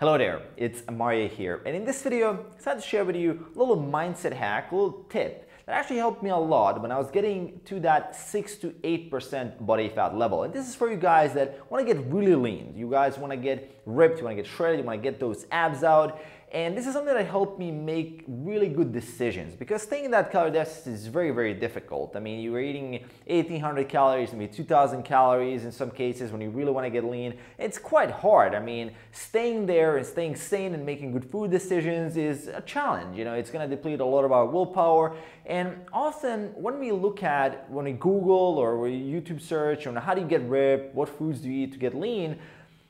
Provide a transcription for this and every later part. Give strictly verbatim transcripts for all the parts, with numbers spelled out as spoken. Hello there, it's Mario here, and in this video I decided to share with you a little mindset hack, a little tip that actually helped me a lot when I was getting to that six to eight percent body fat level. And this is for you guys that want to get really lean, you guys want to get ripped, you want to get shredded, you want to get those abs out. And this is something that helped me make really good decisions, because staying in that calorie deficit is very, very difficult. I mean, you're eating eighteen hundred calories, maybe two thousand calories in some cases when you really want to get lean. It's quite hard. I mean, staying there and staying sane and making good food decisions is a challenge. You know, it's going to deplete a lot of our willpower. And often when we look at, when we Google or we YouTube search on how do you get ripped, what foods do you eat to get lean,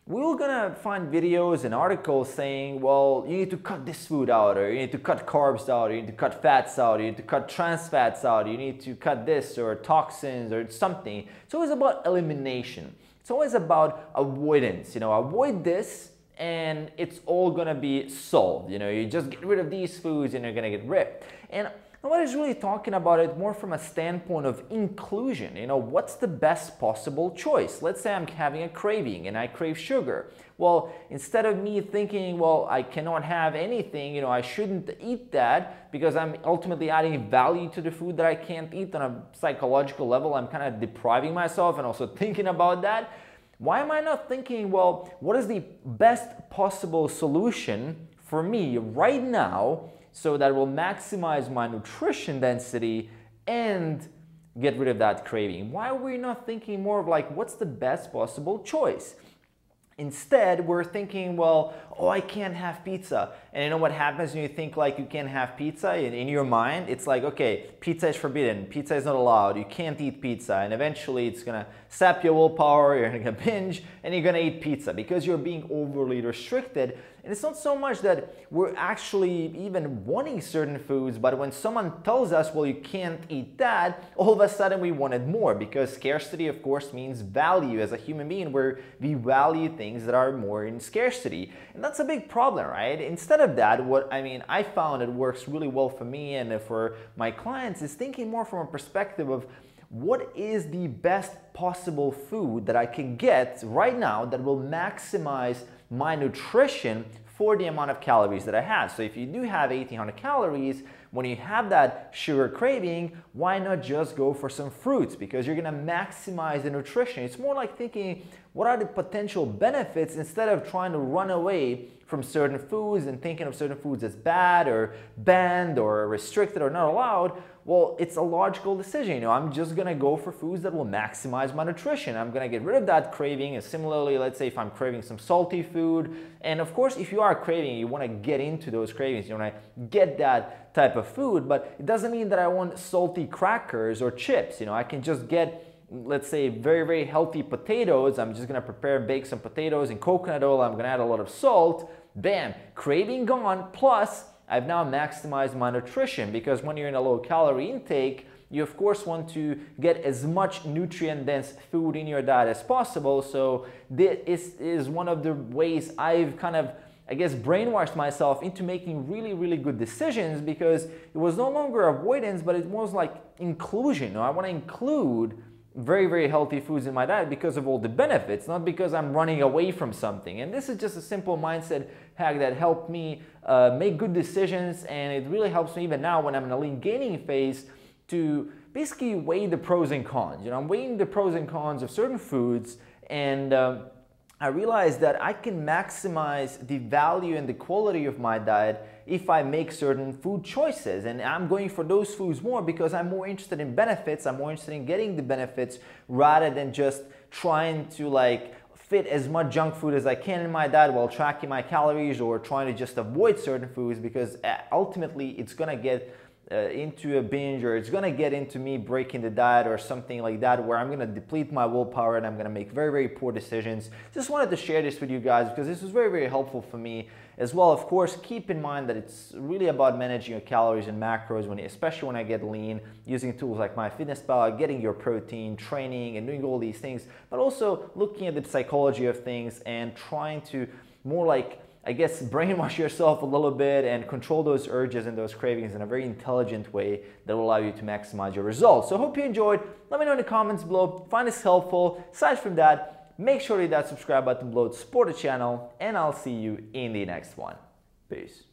we're gonna find videos and articles saying, well, you need to cut this food out, or you need to cut carbs out, or you need to cut fats out, or you need to cut trans fats out, you need to cut this or toxins or something. It's always about elimination. It's always about avoidance. You know, avoid this and it's all gonna be solved. You know, you just get rid of these foods and you're gonna get ripped. And nobody's really talking about it more from a standpoint of inclusion. You know, what's the best possible choice? Let's say I'm having a craving and I crave sugar. Well, instead of me thinking, well, I cannot have anything, you know, I shouldn't eat that because I'm ultimately adding value to the food that I can't eat on a psychological level. I'm kind of depriving myself and also thinking about that. Why am I not thinking, well, what is the best possible solution for me right now, so that will maximize my nutrition density and get rid of that craving? Why are we not thinking more of like, what's the best possible choice? Instead, we're thinking, well, oh, I can't have pizza. And you know what happens when you think like you can't have pizza? In, in your mind, it's like, okay, pizza is forbidden. Pizza is not allowed. You can't eat pizza. And eventually it's going to sap your willpower, you're going to binge, and you're going to eat pizza because you're being overly restricted. And it's not so much that we're actually even wanting certain foods, but when someone tells us, well, you can't eat that, all of a sudden we wanted more, because scarcity, of course, means value. As a human being, where we value things that are more in scarcity. And that's a big problem, right? Instead of that, what I mean, I found it works really well for me and for my clients is thinking more from a perspective of what is the best possible food that I can get right now that will maximize my nutrition for the amount of calories that I have. So if you do have eighteen hundred calories, when you have that sugar craving, why not just go for some fruits? Because you're gonna maximize the nutrition. It's more like thinking, what are the potential benefits, instead of trying to run away from certain foods and thinking of certain foods as bad or banned or restricted or not allowed. Well, it's a logical decision. You know, I'm just gonna go for foods that will maximize my nutrition. I'm gonna get rid of that craving. And similarly, let's say if I'm craving some salty food, and of course, if you are craving, you wanna get into those cravings, you wanna get that type of food, but it doesn't mean that I want salty crackers or chips. You know, I can just get, let's say, very, very healthy potatoes. I'm just gonna prepare and bake some potatoes in coconut oil. I'm gonna add a lot of salt. Bam, craving gone. Plus, I've now maximized my nutrition, because when you're in a low calorie intake, you of course want to get as much nutrient dense food in your diet as possible. So this is one of the ways I've kind of, I guess, brainwashed myself into making really, really good decisions, because it was no longer avoidance, but it was like inclusion. I want to include very, very healthy foods in my diet because of all the benefits, not because I'm running away from something. And this is just a simple mindset hack that helped me uh, make good decisions, and it really helps me even now when I'm in a lean gaining phase to basically weigh the pros and cons. You know, I'm weighing the pros and cons of certain foods, and um, I realized that I can maximize the value and the quality of my diet if I make certain food choices, and I'm going for those foods more because I'm more interested in benefits. I'm more interested in getting the benefits rather than just trying to like fit as much junk food as I can in my diet while tracking my calories, or trying to just avoid certain foods, because ultimately it's gonna get uh, into a binge, or it's gonna get into me breaking the diet or something like that, where I'm gonna deplete my willpower and I'm gonna make very, very poor decisions. Just wanted to share this with you guys because this was very, very helpful for me as well. Of course, keep in mind that it's really about managing your calories and macros, when, especially when I get lean, using tools like MyFitnessPal, getting your protein, training, and doing all these things, but also looking at the psychology of things and trying to more like, I guess, brainwash yourself a little bit and control those urges and those cravings in a very intelligent way that will allow you to maximize your results. So I hope you enjoyed. Let me know in the comments below. Find this helpful. Aside from that, Make sure you hit that subscribe button below to support the channel, and I'll see you in the next one. Peace.